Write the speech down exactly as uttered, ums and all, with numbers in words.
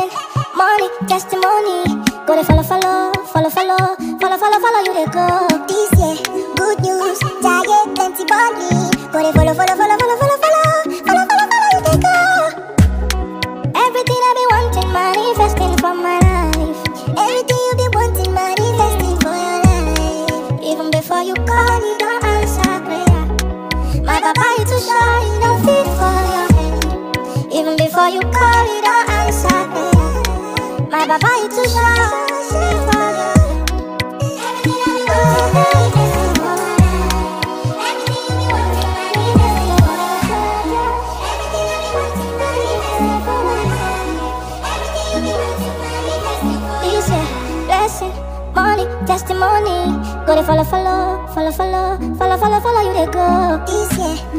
chasing money, testimony. Go to follow, follow, follow, follow, follow, follow, follow you they go. This year, good news, diet, plenty money. Go to follow, follow, follow, follow, follow, follow, follow, follow, follow you they go. Everything I be wanting, manifesting for my life. Everything you be wanting, manifesting for your life. Even before you call, you don't answer prayer. My papa you too shy, you don't fit for your hand. Even before you call, you don't answer prayer. My papa you too shy. Testimony, go to follow, follow, follow, follow, follow, follow, follow you they go. This year,